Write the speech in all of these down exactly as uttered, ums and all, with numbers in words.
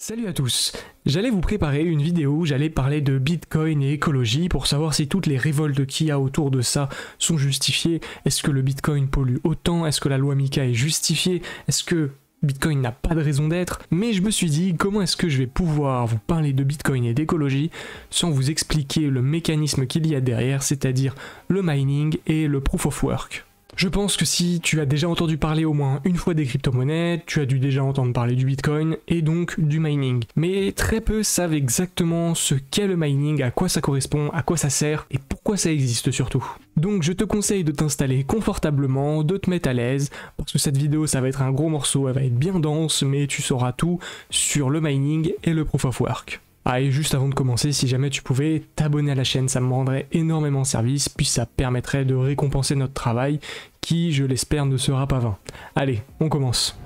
Salut à tous, j'allais vous préparer une vidéo où j'allais parler de Bitcoin et écologie pour savoir si toutes les révoltes qu'il y a autour de ça sont justifiées. Est-ce que le Bitcoin pollue autant? Est-ce que la loi Mica est justifiée? Est-ce que Bitcoin n'a pas de raison d'être? Mais je me suis dit, comment est-ce que je vais pouvoir vous parler de Bitcoin et d'écologie sans vous expliquer le mécanisme qu'il y a derrière, c'est-à-dire le mining et le Proof of Work. Je pense que si tu as déjà entendu parler au moins une fois des crypto-monnaies, tu as dû déjà entendre parler du Bitcoin et donc du mining. Mais très peu savent exactement ce qu'est le mining, à quoi ça correspond, à quoi ça sert et pourquoi ça existe surtout. Donc je te conseille de t'installer confortablement, de te mettre à l'aise, parce que cette vidéo ça va être un gros morceau, elle va être bien dense, mais tu sauras tout sur le mining et le Proof of Work. Ah, et juste avant de commencer, si jamais tu pouvais t'abonner à la chaîne, ça me rendrait énormément service, puis ça permettrait de récompenser notre travail, qui, je l'espère, ne sera pas vain. Allez, on commence.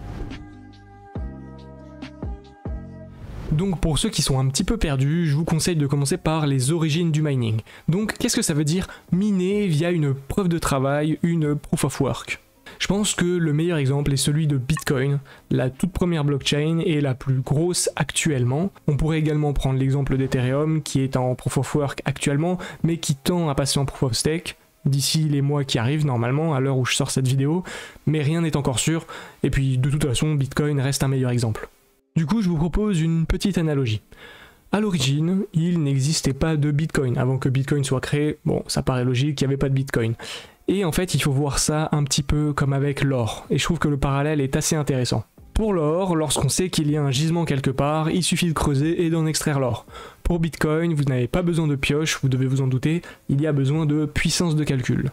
Donc pour ceux qui sont un petit peu perdus, je vous conseille de commencer par les origines du mining. Donc qu'est-ce que ça veut dire miner via une preuve de travail, une proof of work ? Je pense que le meilleur exemple est celui de Bitcoin, la toute première blockchain et la plus grosse actuellement. On pourrait également prendre l'exemple d'Ethereum qui est en Proof of Work actuellement, mais qui tend à passer en Proof of Stake d'ici les mois qui arrivent normalement, à l'heure où je sors cette vidéo, mais rien n'est encore sûr, et puis de toute façon Bitcoin reste un meilleur exemple. Du coup je vous propose une petite analogie. A l'origine, il n'existait pas de Bitcoin. Avant que Bitcoin soit créé, bon ça paraît logique, il n'y avait pas de Bitcoin. Et en fait, il faut voir ça un petit peu comme avec l'or, et je trouve que le parallèle est assez intéressant. Pour l'or, lorsqu'on sait qu'il y a un gisement quelque part, il suffit de creuser et d'en extraire l'or. Pour Bitcoin, vous n'avez pas besoin de pioche, vous devez vous en douter, il y a besoin de puissance de calcul.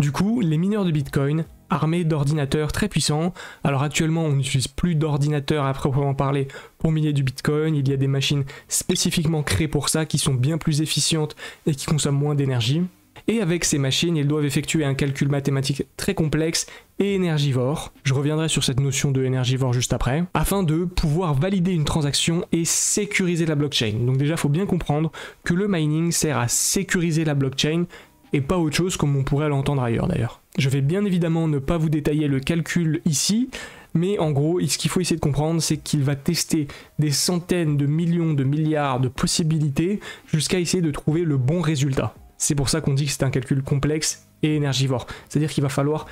Du coup, les mineurs de Bitcoin, armés d'ordinateurs très puissants, alors actuellement on n'utilise plus d'ordinateurs à proprement parler pour miner du Bitcoin, il y a des machines spécifiquement créées pour ça qui sont bien plus efficientes et qui consomment moins d'énergie. Et avec ces machines, ils doivent effectuer un calcul mathématique très complexe et énergivore, je reviendrai sur cette notion de énergivore juste après, afin de pouvoir valider une transaction et sécuriser la blockchain. Donc déjà, il faut bien comprendre que le mining sert à sécuriser la blockchain et pas autre chose comme on pourrait l'entendre ailleurs d'ailleurs. Je vais bien évidemment ne pas vous détailler le calcul ici, mais en gros, ce qu'il faut essayer de comprendre, c'est qu'il va tester des centaines de millions de milliards de possibilités jusqu'à essayer de trouver le bon résultat. C'est pour ça qu'on dit que c'est un calcul complexe et énergivore. C'est-à-dire qu'il va falloir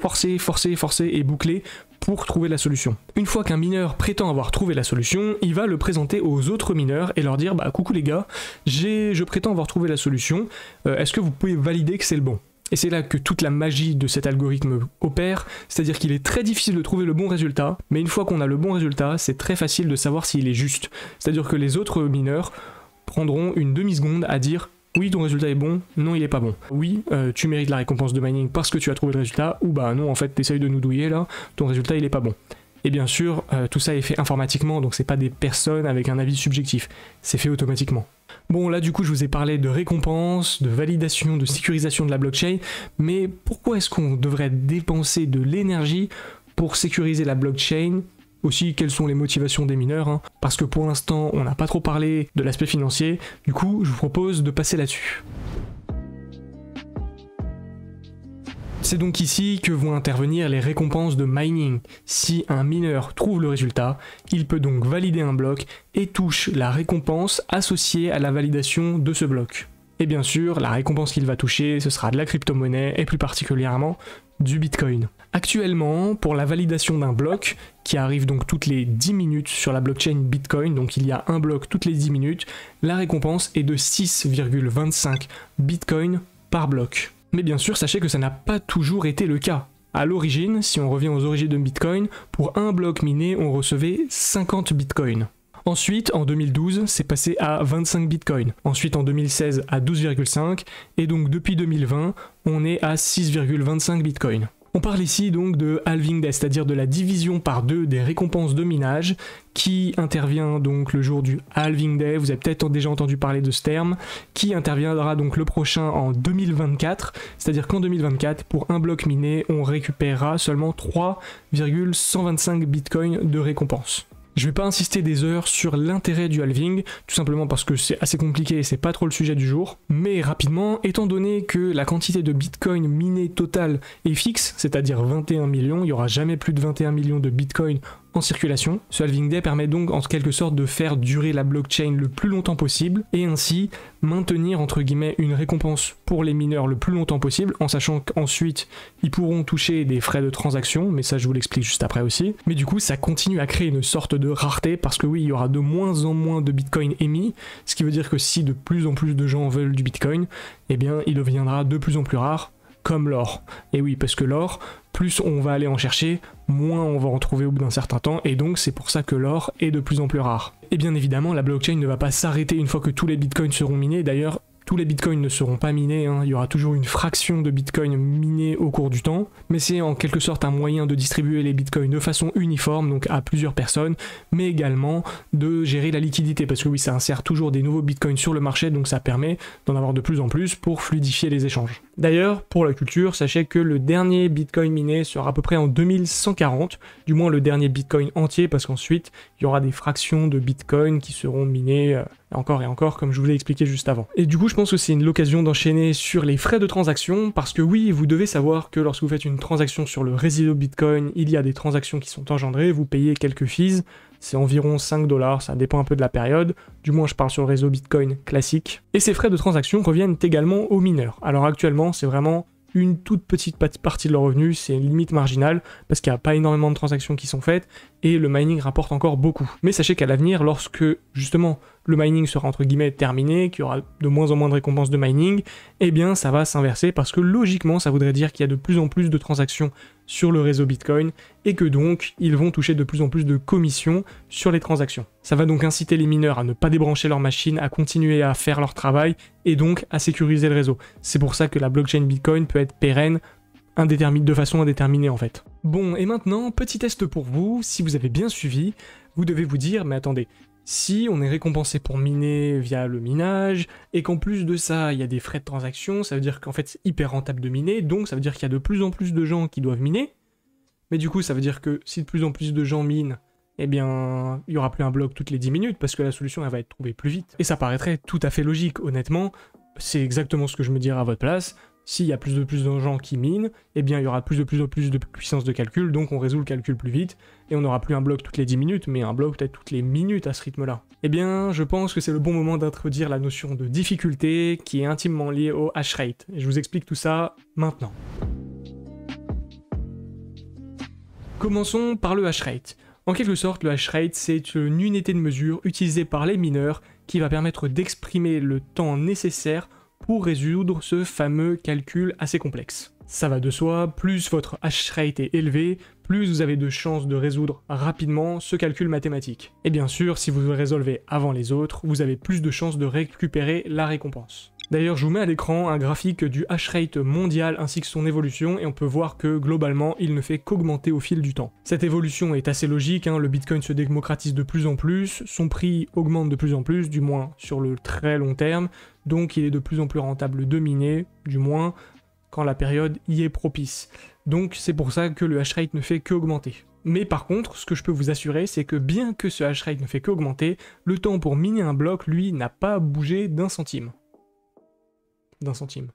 forcer, forcer, forcer et boucler pour trouver la solution. Une fois qu'un mineur prétend avoir trouvé la solution, il va le présenter aux autres mineurs et leur dire « Bah coucou les gars, j'ai, je prétends avoir trouvé la solution, euh, est-ce que vous pouvez valider que c'est le bon ?» Et c'est là que toute la magie de cet algorithme opère, c'est-à-dire qu'il est très difficile de trouver le bon résultat, mais une fois qu'on a le bon résultat, c'est très facile de savoir s'il est juste. C'est-à-dire que les autres mineurs prendront une demi-seconde à dire « Oui, ton résultat est bon, non, il est pas bon. Oui, euh, tu mérites la récompense de mining parce que tu as trouvé le résultat, ou bah non, en fait, t'essayes de nous douiller là, ton résultat il est pas bon. » Et bien sûr, euh, tout ça est fait informatiquement, donc c'est pas des personnes avec un avis subjectif, c'est fait automatiquement. Bon, là du coup, je vous ai parlé de récompense, de validation, de sécurisation de la blockchain, mais pourquoi est-ce qu'on devrait dépenser de l'énergie pour sécuriser la blockchain ? Aussi, quelles sont les motivations des mineurs, hein, parce que pour l'instant, on n'a pas trop parlé de l'aspect financier, du coup, je vous propose de passer là-dessus. C'est donc ici que vont intervenir les récompenses de mining. Si un mineur trouve le résultat, il peut donc valider un bloc et touche la récompense associée à la validation de ce bloc. Et bien sûr, la récompense qu'il va toucher, ce sera de la crypto-monnaie, et plus particulièrement du Bitcoin. Actuellement, pour la validation d'un bloc, qui arrive donc toutes les dix minutes sur la blockchain Bitcoin, donc il y a un bloc toutes les dix minutes, la récompense est de six virgule vingt-cinq Bitcoin par bloc. Mais bien sûr, sachez que ça n'a pas toujours été le cas. A l'origine, si on revient aux origines de Bitcoin, pour un bloc miné, on recevait cinquante Bitcoin. Ensuite, en deux mille douze, c'est passé à vingt-cinq Bitcoin. Ensuite, en deux mille seize, à douze virgule cinq. Et donc, depuis deux mille vingt, on est à six virgule vingt-cinq Bitcoin. On parle ici donc de halving death, c'est-à-dire de la division par deux des récompenses de minage qui intervient donc le jour du halving day, vous avez peut-être déjà entendu parler de ce terme, qui interviendra donc le prochain en deux mille vingt-quatre, c'est-à-dire qu'en deux mille vingt-quatre, pour un bloc miné, on récupérera seulement trois virgule cent vingt-cinq bitcoins de récompense. Je vais pas insister des heures sur l'intérêt du halving, tout simplement parce que c'est assez compliqué et c'est pas trop le sujet du jour, mais rapidement, étant donné que la quantité de bitcoin minée totale est fixe, c'est-à-dire vingt et un millions, il n'y aura jamais plus de vingt et un millions de bitcoin en circulation. Ce halving day permet donc en quelque sorte de faire durer la blockchain le plus longtemps possible et ainsi maintenir entre guillemets une récompense pour les mineurs le plus longtemps possible, en sachant qu'ensuite ils pourront toucher des frais de transaction, mais ça je vous l'explique juste après aussi. Mais du coup ça continue à créer une sorte de rareté, parce que oui, il y aura de moins en moins de Bitcoin émis, ce qui veut dire que si de plus en plus de gens veulent du Bitcoin, eh bien il deviendra de plus en plus rare, comme l'or. Et oui, parce que l'or, plus on va aller en chercher, moins on va en trouver au bout d'un certain temps, et donc c'est pour ça que l'or est de plus en plus rare. Et bien évidemment, la blockchain ne va pas s'arrêter une fois que tous les bitcoins seront minés. D'ailleurs, tous les bitcoins ne seront pas minés, hein. Il y aura toujours une fraction de bitcoins minés au cours du temps, mais c'est en quelque sorte un moyen de distribuer les bitcoins de façon uniforme, donc à plusieurs personnes, mais également de gérer la liquidité, parce que oui, ça insère toujours des nouveaux bitcoins sur le marché, donc ça permet d'en avoir de plus en plus pour fluidifier les échanges. D'ailleurs, pour la culture, sachez que le dernier bitcoin miné sera à peu près en deux mille cent quarante, du moins le dernier bitcoin entier, parce qu'ensuite, il y aura des fractions de bitcoins qui seront minées... Euh, encore et encore, comme je vous l'ai expliqué juste avant. Et du coup, je pense que c'est l'occasion d'enchaîner sur les frais de transaction, parce que oui, vous devez savoir que lorsque vous faites une transaction sur le réseau Bitcoin, il y a des transactions qui sont engendrées, vous payez quelques fees, c'est environ cinq dollars, ça dépend un peu de la période, du moins je parle sur le réseau Bitcoin classique. Et ces frais de transaction reviennent également aux mineurs. Alors actuellement, c'est vraiment une toute petite partie de leurs revenus, c'est limite marginale, parce qu'il n'y a pas énormément de transactions qui sont faites, et le mining rapporte encore beaucoup. Mais sachez qu'à l'avenir, lorsque justement le mining sera entre guillemets terminé, qu'il y aura de moins en moins de récompenses de mining, eh bien ça va s'inverser, parce que logiquement ça voudrait dire qu'il y a de plus en plus de transactions sur le réseau Bitcoin, et que donc ils vont toucher de plus en plus de commissions sur les transactions. Ça va donc inciter les mineurs à ne pas débrancher leur machine, à continuer à faire leur travail, et donc à sécuriser le réseau. C'est pour ça que la blockchain Bitcoin peut être pérenne, indéterminée, de façon indéterminée en fait. Bon, et maintenant, petit test pour vous, si vous avez bien suivi, vous devez vous dire, mais attendez, si on est récompensé pour miner via le minage, et qu'en plus de ça, il y a des frais de transaction, ça veut dire qu'en fait c'est hyper rentable de miner, donc ça veut dire qu'il y a de plus en plus de gens qui doivent miner, mais du coup ça veut dire que si de plus en plus de gens minent, eh bien, il n'y aura plus un bloc toutes les dix minutes, parce que la solution elle va être trouvée plus vite. Et ça paraîtrait tout à fait logique, honnêtement, c'est exactement ce que je me dirais à votre place. S'il y a plus de plus de gens qui minent, eh bien il y aura plus de plus en plus de puissance de calcul, donc on résout le calcul plus vite, et on n'aura plus un bloc toutes les dix minutes, mais un bloc peut-être toutes les minutes à ce rythme-là. Eh bien, je pense que c'est le bon moment d'introduire la notion de difficulté, qui est intimement liée au hash rate. Et je vous explique tout ça maintenant. Commençons par le hash rate. En quelque sorte, le hash rate, c'est une unité de mesure utilisée par les mineurs, qui va permettre d'exprimer le temps nécessaire pour résoudre ce fameux calcul assez complexe. Ça va de soi, plus votre hash rate est élevé, plus vous avez de chances de résoudre rapidement ce calcul mathématique. Et bien sûr, si vous le résolvez avant les autres, vous avez plus de chances de récupérer la récompense. D'ailleurs, je vous mets à l'écran un graphique du hash rate mondial ainsi que son évolution, et on peut voir que globalement, il ne fait qu'augmenter au fil du temps. Cette évolution est assez logique, hein, le Bitcoin se démocratise de plus en plus, son prix augmente de plus en plus, du moins sur le très long terme, donc il est de plus en plus rentable de miner, du moins quand la période y est propice. Donc c'est pour ça que le hash rate ne fait qu'augmenter. Mais par contre, ce que je peux vous assurer, c'est que bien que ce hash rate ne fait qu'augmenter, le temps pour miner un bloc, lui, n'a pas bougé d'un centime. d'un centime.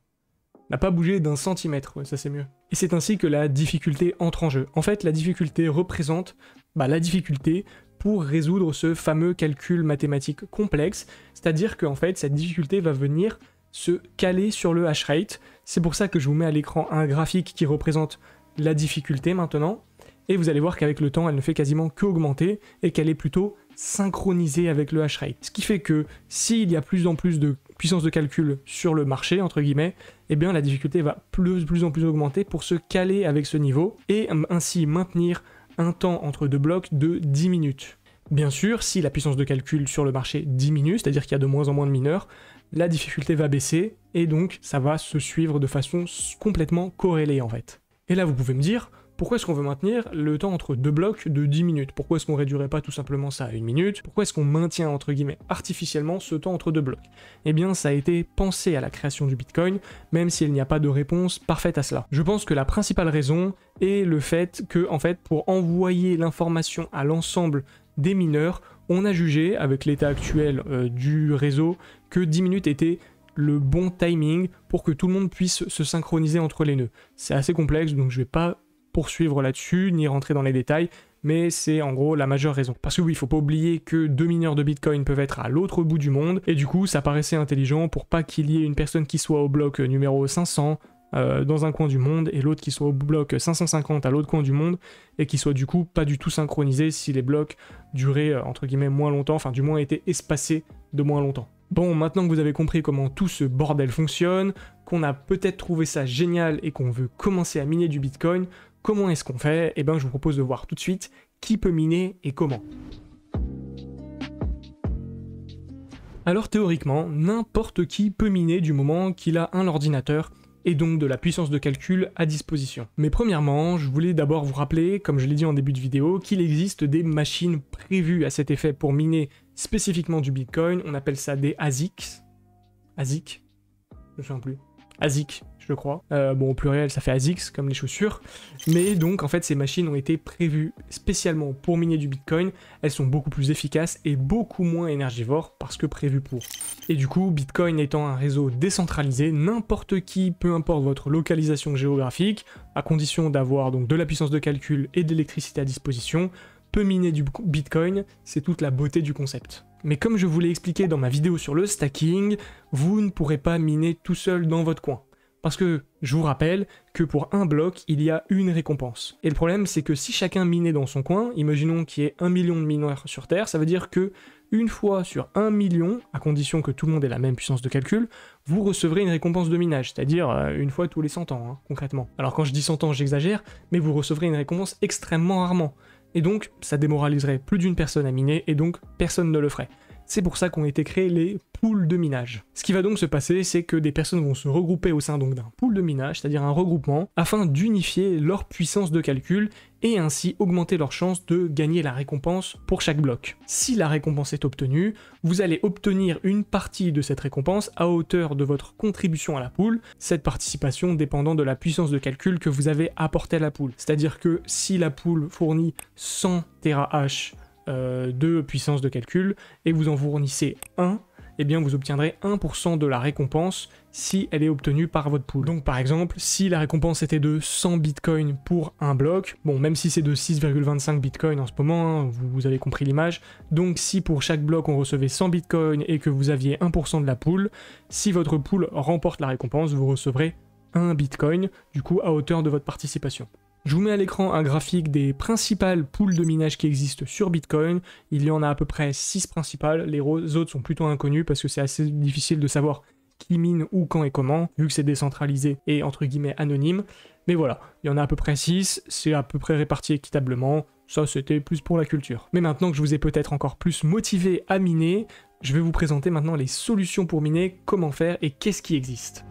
N'a pas bougé d'un centimètre, ouais, ça c'est mieux. Et c'est ainsi que la difficulté entre en jeu. En fait, la difficulté représente bah, la difficulté pour résoudre ce fameux calcul mathématique complexe, c'est-à-dire qu'en fait, cette difficulté va venir se caler sur le hash rate. C'est pour ça que je vous mets à l'écran un graphique qui représente la difficulté maintenant, et vous allez voir qu'avec le temps, elle ne fait quasiment qu'augmenter, et qu'elle est plutôt synchronisée avec le hash rate. Ce qui fait que s'il y a plus en plus de puissance de calcul sur le marché, entre guillemets, eh bien la difficulté va plus, plus en plus augmenter pour se caler avec ce niveau et ainsi maintenir un temps entre deux blocs de dix minutes. Bien sûr, si la puissance de calcul sur le marché diminue, c'est-à-dire qu'il y a de moins en moins de mineurs, la difficulté va baisser et donc ça va se suivre de façon complètement corrélée en fait. Et là vous pouvez me dire, pourquoi est-ce qu'on veut maintenir le temps entre deux blocs de dix minutes? Pourquoi est-ce qu'on réduirait pas tout simplement ça à une minute? Pourquoi est-ce qu'on maintient entre guillemets artificiellement ce temps entre deux blocs? Eh bien ça a été pensé à la création du Bitcoin, même s'il n'y a pas de réponse parfaite à cela. Je pense que la principale raison est le fait que en fait pour envoyer l'information à l'ensemble des mineurs, on a jugé avec l'état actuel euh, du réseau que dix minutes était le bon timing pour que tout le monde puisse se synchroniser entre les nœuds. C'est assez complexe donc je vais pas poursuivre là-dessus, ni rentrer dans les détails, mais c'est en gros la majeure raison. Parce que oui, il faut pas oublier que deux mineurs de Bitcoin peuvent être à l'autre bout du monde, et du coup ça paraissait intelligent pour pas qu'il y ait une personne qui soit au bloc numéro cinq cents Euh, dans un coin du monde et l'autre qui soit au bloc cinq cent cinquante à l'autre coin du monde et qui soit du coup pas du tout synchronisé si les blocs duraient euh, entre guillemets moins longtemps, enfin du moins étaient espacés de moins longtemps. Bon, maintenant que vous avez compris comment tout ce bordel fonctionne, qu'on a peut-être trouvé ça génial et qu'on veut commencer à miner du Bitcoin, comment est-ce qu'on fait? Eh bien je vous propose de voir tout de suite qui peut miner et comment. Alors théoriquement, n'importe qui peut miner du moment qu'il a un ordinateur et donc de la puissance de calcul à disposition. Mais premièrement, je voulais d'abord vous rappeler, comme je l'ai dit en début de vidéo, qu'il existe des machines prévues à cet effet pour miner spécifiquement du Bitcoin. On appelle ça des A S I C. A S I C, je ne me souviens plus. A S I C, je crois. Euh, bon, au pluriel, ça fait A S I C, comme les chaussures. Mais donc, en fait, ces machines ont été prévues spécialement pour miner du Bitcoin. Elles sont beaucoup plus efficaces et beaucoup moins énergivores parce que prévues pour. Et du coup, Bitcoin étant un réseau décentralisé, n'importe qui, peu importe votre localisation géographique, à condition d'avoir donc de la puissance de calcul et d'électricité à disposition, peut miner du Bitcoin. C'est toute la beauté du concept. Mais comme je vous l'ai expliqué dans ma vidéo sur le stacking, vous ne pourrez pas miner tout seul dans votre coin. Parce que je vous rappelle que pour un bloc, il y a une récompense. Et le problème, c'est que si chacun minait dans son coin, imaginons qu'il y ait un million de mineurs sur Terre, ça veut dire que une fois sur un million, à condition que tout le monde ait la même puissance de calcul, vous recevrez une récompense de minage, c'est-à-dire une fois tous les cent ans, hein, concrètement. Alors quand je dis cent ans, j'exagère, mais vous recevrez une récompense extrêmement rarement. Et donc, ça démoraliserait plus d'une personne à miner, et donc personne ne le ferait. C'est pour ça qu'ont été créés les pools de minage. Ce qui va donc se passer, c'est que des personnes vont se regrouper au sein d'un pool de minage, c'est-à-dire un regroupement, afin d'unifier leur puissance de calcul et ainsi augmenter leur chance de gagner la récompense pour chaque bloc. Si la récompense est obtenue, vous allez obtenir une partie de cette récompense à hauteur de votre contribution à la pool, cette participation dépendant de la puissance de calcul que vous avez apportée à la pool. C'est-à-dire que si la pool fournit cent térahash Euh, de puissance de calcul et vous en fournissez un, et eh bien vous obtiendrez un pour cent de la récompense si elle est obtenue par votre pool. Donc par exemple, si la récompense était de cent bitcoins pour un bloc, bon même si c'est de six virgule vingt-cinq bitcoins en ce moment, hein, vous, vous avez compris l'image, donc si pour chaque bloc on recevait cent bitcoins et que vous aviez un pour cent de la pool, si votre pool remporte la récompense, vous recevrez un bitcoin, du coup à hauteur de votre participation. Je vous mets à l'écran un graphique des principales pools de minage qui existent sur Bitcoin. Il y en a à peu près six principales, les autres sont plutôt inconnues parce que c'est assez difficile de savoir qui mine où, quand et comment, vu que c'est décentralisé et entre guillemets anonyme. Mais voilà, il y en a à peu près six, c'est à peu près réparti équitablement, ça c'était plus pour la culture. Mais maintenant que je vous ai peut-être encore plus motivé à miner, je vais vous présenter maintenant les solutions pour miner, comment faire et qu'est-ce qui existe.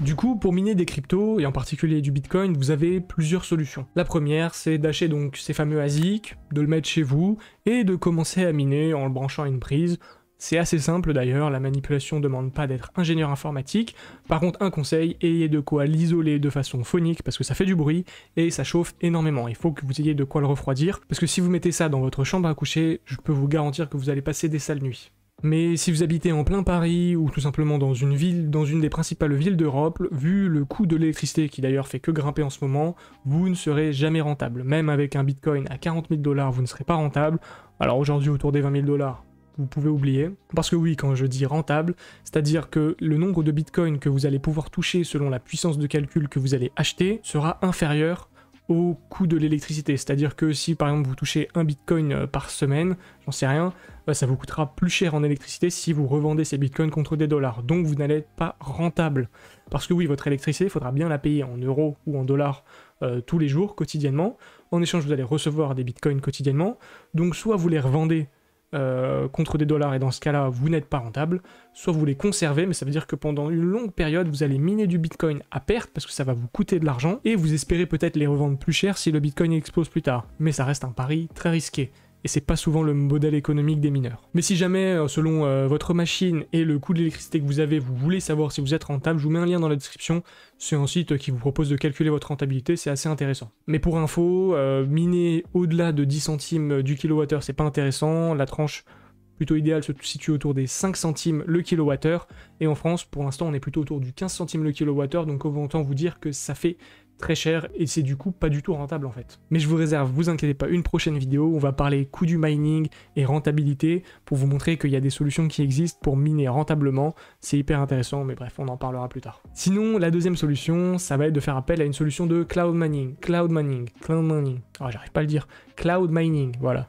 Du coup, pour miner des cryptos, et en particulier du Bitcoin, vous avez plusieurs solutions. La première, c'est d'acheter donc ces fameux A S I C, de le mettre chez vous, et de commencer à miner en le branchant à une prise. C'est assez simple d'ailleurs, la manipulation ne demande pas d'être ingénieur informatique. Par contre, un conseil, ayez de quoi l'isoler de façon phonique, parce que ça fait du bruit, et ça chauffe énormément. Il faut que vous ayez de quoi le refroidir, parce que si vous mettez ça dans votre chambre à coucher, je peux vous garantir que vous allez passer des sales nuits. Mais si vous habitez en plein Paris ou tout simplement dans une ville, dans une des principales villes d'Europe, vu le coût de l'électricité qui d'ailleurs fait que grimper en ce moment, vous ne serez jamais rentable. Même avec un Bitcoin à quarante mille dollars, vous ne serez pas rentable. Alors aujourd'hui autour des vingt mille dollars, vous pouvez oublier. Parce que oui, quand je dis rentable, c'est-à-dire que le nombre de Bitcoins que vous allez pouvoir toucher selon la puissance de calcul que vous allez acheter sera inférieur au coût de l'électricité, c'est-à-dire que si par exemple vous touchez un bitcoin par semaine, j'en sais rien, bah, ça vous coûtera plus cher en électricité si vous revendez ces bitcoins contre des dollars, donc vous n'allez pas rentable. Parce que oui, votre électricité, il faudra bien la payer en euros ou en dollars euh, tous les jours, quotidiennement. En échange, vous allez recevoir des bitcoins quotidiennement, donc soit vous les revendez Euh, contre des dollars et dans ce cas-là vous n'êtes pas rentable, soit vous les conservez, mais ça veut dire que pendant une longue période vous allez miner du bitcoin à perte parce que ça va vous coûter de l'argent et vous espérez peut-être les revendre plus cher si le bitcoin explose plus tard, mais ça reste un pari très risqué. Et c'est pas souvent le modèle économique des mineurs. Mais si jamais, selon euh, votre machine et le coût de l'électricité que vous avez, vous voulez savoir si vous êtes rentable, je vous mets un lien dans la description. C'est un site qui vous propose de calculer votre rentabilité, c'est assez intéressant. Mais pour info, euh, miner au-delà de dix centimes du kilowattheure, c'est pas intéressant. La tranche plutôt idéale se situe autour des cinq centimes le kilowattheure. Et en France, pour l'instant, on est plutôt autour du quinze centimes le kilowattheure. Donc autant vous dire que ça fait très cher et c'est du coup pas du tout rentable en fait. Mais je vous réserve, vous inquiétez pas, une prochaine vidéo où on va parler coût du mining et rentabilité pour vous montrer qu'il y a des solutions qui existent pour miner rentablement. C'est hyper intéressant, mais bref, on en parlera plus tard. Sinon, la deuxième solution, ça va être de faire appel à une solution de cloud mining, cloud mining, cloud mining. Ah, j'arrive pas à le dire. Cloud mining, voilà.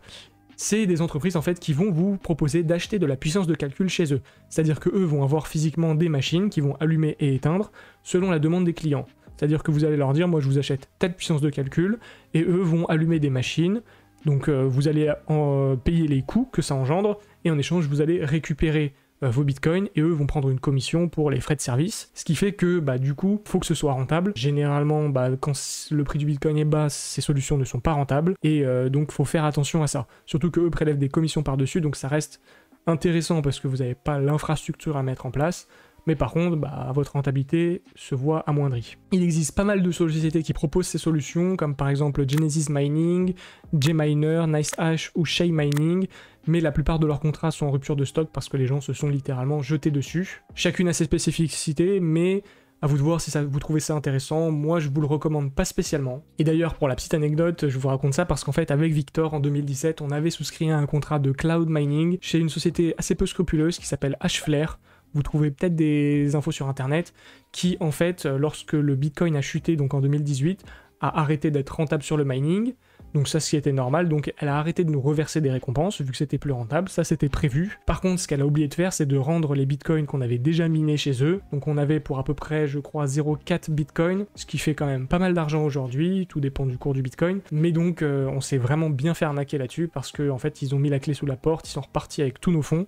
C'est des entreprises en fait qui vont vous proposer d'acheter de la puissance de calcul chez eux. C'est-à-dire qu'eux vont avoir physiquement des machines qui vont allumer et éteindre selon la demande des clients. C'est-à-dire que vous allez leur dire, moi je vous achète telle puissance de calcul, et eux vont allumer des machines, donc euh, vous allez en, euh, payer les coûts que ça engendre, et en échange vous allez récupérer euh, vos bitcoins, et eux vont prendre une commission pour les frais de service, ce qui fait que bah, du coup, il faut que ce soit rentable. Généralement, bah, quand le prix du bitcoin est bas, ces solutions ne sont pas rentables, et euh, donc il faut faire attention à ça. Surtout qu'eux prélèvent des commissions par-dessus, donc ça reste intéressant parce que vous n'avez pas l'infrastructure à mettre en place, mais par contre, bah, votre rentabilité se voit amoindrie. Il existe pas mal de sociétés qui proposent ces solutions, comme par exemple Genesis Mining, Gminer, NiceHash ou Shay Mining, mais la plupart de leurs contrats sont en rupture de stock parce que les gens se sont littéralement jetés dessus. Chacune a ses spécificités, mais à vous de voir si ça, vous trouvez ça intéressant. Moi, je vous le recommande pas spécialement. Et d'ailleurs, pour la petite anecdote, je vous raconte ça parce qu'en fait, avec Victor, en deux mille dix-sept, on avait souscrit à un contrat de cloud mining chez une société assez peu scrupuleuse qui s'appelle Hashflare. Vous trouvez peut-être des infos sur internet, qui en fait, lorsque le bitcoin a chuté, donc en deux mille dix-huit, a arrêté d'être rentable sur le mining, donc ça ce qui était normal, donc elle a arrêté de nous reverser des récompenses, vu que c'était plus rentable, ça c'était prévu. Par contre, ce qu'elle a oublié de faire, c'est de rendre les bitcoins qu'on avait déjà minés chez eux, donc on avait pour à peu près, je crois, zéro virgule quatre bitcoin, ce qui fait quand même pas mal d'argent aujourd'hui, tout dépend du cours du bitcoin, mais donc euh, on s'est vraiment bien fait arnaquer là-dessus, parce qu'en en fait, ils ont mis la clé sous la porte, ils sont repartis avec tous nos fonds,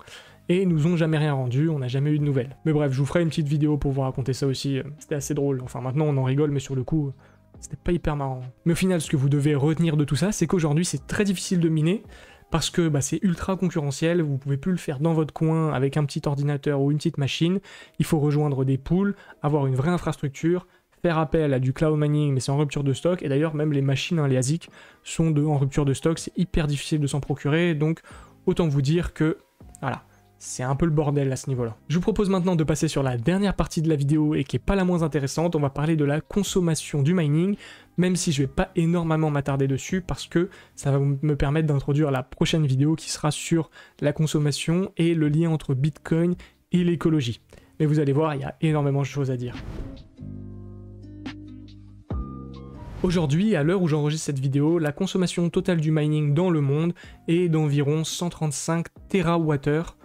et ils nous ont jamais rien rendu, on n'a jamais eu de nouvelles. Mais bref, je vous ferai une petite vidéo pour vous raconter ça aussi, c'était assez drôle, enfin maintenant on en rigole, mais sur le coup, c'était pas hyper marrant. Mais au final, ce que vous devez retenir de tout ça, c'est qu'aujourd'hui c'est très difficile de miner, parce que bah, c'est ultra concurrentiel, vous pouvez plus le faire dans votre coin avec un petit ordinateur ou une petite machine, il faut rejoindre des pools, avoir une vraie infrastructure, faire appel à du cloud mining, mais c'est en rupture de stock, et d'ailleurs même les machines, hein, les A S I C, sont de, en rupture de stock, c'est hyper difficile de s'en procurer, donc autant vous dire que, voilà. C'est un peu le bordel à ce niveau-là. Je vous propose maintenant de passer sur la dernière partie de la vidéo et qui n'est pas la moins intéressante. On va parler de la consommation du mining, même si je ne vais pas énormément m'attarder dessus parce que ça va me permettre d'introduire la prochaine vidéo qui sera sur la consommation et le lien entre Bitcoin et l'écologie. Mais vous allez voir, il y a énormément de choses à dire. Aujourd'hui, à l'heure où j'enregistre cette vidéo, la consommation totale du mining dans le monde est d'environ cent trente-cinq térawattheures.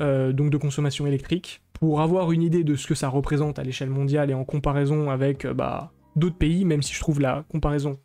Euh, donc de consommation électrique. Pour avoir une idée de ce que ça représente à l'échelle mondiale et en comparaison avec euh, bah, d'autres pays, même si je trouve la comparaison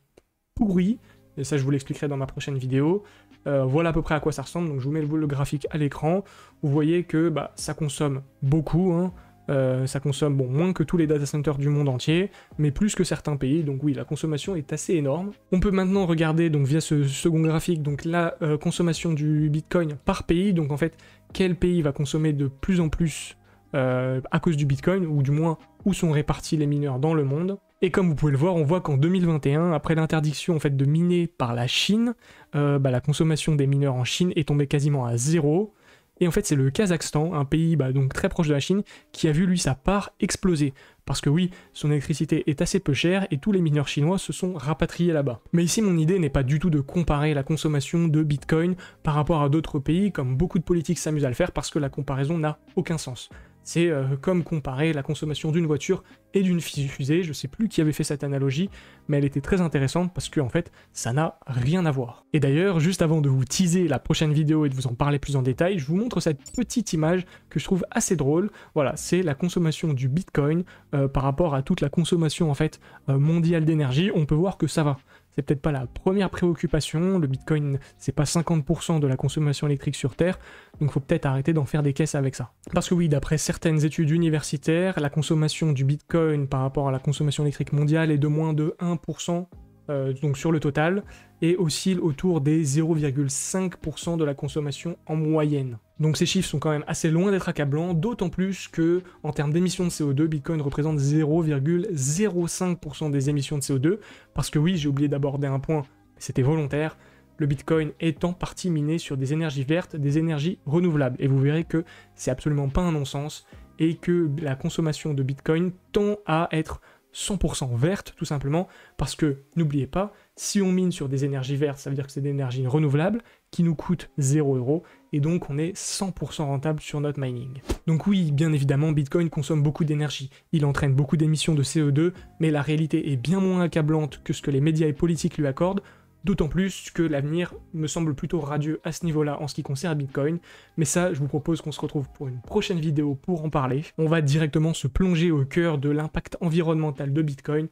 pourrie, et ça je vous l'expliquerai dans ma prochaine vidéo, euh, voilà à peu près à quoi ça ressemble, donc je vous mets le graphique à l'écran, vous voyez que bah, ça consomme beaucoup, hein. Euh, ça consomme bon, moins que tous les data centers du monde entier, mais plus que certains pays, donc oui, la consommation est assez énorme. On peut maintenant regarder donc via ce second graphique donc la euh, consommation du Bitcoin par pays, donc en fait, quel pays va consommer de plus en plus euh, à cause du Bitcoin, ou du moins où sont répartis les mineurs dans le monde. Et comme vous pouvez le voir, on voit qu'en deux mille vingt et un, après l'interdiction en fait de miner par la Chine, euh, bah, la consommation des mineurs en Chine est tombée quasiment à zéro. Et en fait, c'est le Kazakhstan, un pays bah, donc très proche de la Chine, qui a vu, lui, sa part exploser. Parce que oui, son électricité est assez peu chère et tous les mineurs chinois se sont rapatriés là-bas. Mais ici, mon idée n'est pas du tout de comparer la consommation de Bitcoin par rapport à d'autres pays, comme beaucoup de politiques s'amusent à le faire, parce que la comparaison n'a aucun sens. C'est euh, comme comparer la consommation d'une voiture et d'une fusée, je sais plus qui avait fait cette analogie, mais elle était très intéressante parce que en fait, ça n'a rien à voir. Et d'ailleurs, juste avant de vous teaser la prochaine vidéo et de vous en parler plus en détail, je vous montre cette petite image que je trouve assez drôle. Voilà, c'est la consommation du Bitcoin euh, par rapport à toute la consommation en fait euh, mondiale d'énergie. On peut voir que ça va. C'est peut-être pas la première préoccupation, le Bitcoin c'est pas cinquante pour cent de la consommation électrique sur Terre, donc faut peut-être arrêter d'en faire des caisses avec ça. Parce que oui, d'après certaines études universitaires, la consommation du Bitcoin par rapport à la consommation électrique mondiale est de moins de un pour cent euh, donc sur le total, et oscille autour des zéro virgule cinq pour cent de la consommation en moyenne. Donc ces chiffres sont quand même assez loin d'être accablants, d'autant plus que, en termes d'émissions de C O deux, Bitcoin représente zéro virgule zéro cinq pour cent des émissions de C O deux, parce que oui, j'ai oublié d'aborder un point, c'était volontaire, le Bitcoin est en partie miné sur des énergies vertes, des énergies renouvelables, et vous verrez que c'est absolument pas un non-sens, et que la consommation de Bitcoin tend à être cent pour cent vertes, tout simplement, parce que, n'oubliez pas, si on mine sur des énergies vertes, ça veut dire que c'est des énergies renouvelables, qui nous coûtent zéro euro, et donc on est cent pour cent rentable sur notre mining. Donc oui, bien évidemment, Bitcoin consomme beaucoup d'énergie, il entraîne beaucoup d'émissions de C O deux, mais la réalité est bien moins accablante que ce que les médias et politiques lui accordent, d'autant plus que l'avenir me semble plutôt radieux à ce niveau-là en ce qui concerne Bitcoin. Mais ça, je vous propose qu'on se retrouve pour une prochaine vidéo pour en parler. On va directement se plonger au cœur de l'impact environnemental de Bitcoin.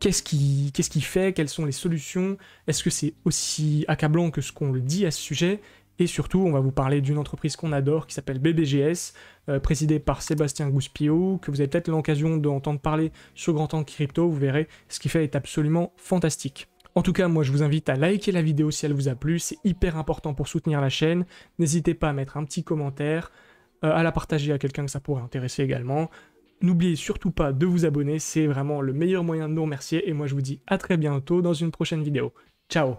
Qu'est-ce qui, qu'est-ce qui fait? Quelles sont les solutions? Est-ce que c'est aussi accablant que ce qu'on le dit à ce sujet? Et surtout, on va vous parler d'une entreprise qu'on adore qui s'appelle B B G S, euh, présidée par Sébastien Gouspillot, que vous avez peut-être l'occasion d'entendre parler sur Grand Tank Crypto. Vous verrez, ce qu'il fait est absolument fantastique. En tout cas, moi je vous invite à liker la vidéo si elle vous a plu, c'est hyper important pour soutenir la chaîne. N'hésitez pas à mettre un petit commentaire, euh, à la partager à quelqu'un que ça pourrait intéresser également. N'oubliez surtout pas de vous abonner, c'est vraiment le meilleur moyen de nous remercier. Et moi je vous dis à très bientôt dans une prochaine vidéo. Ciao!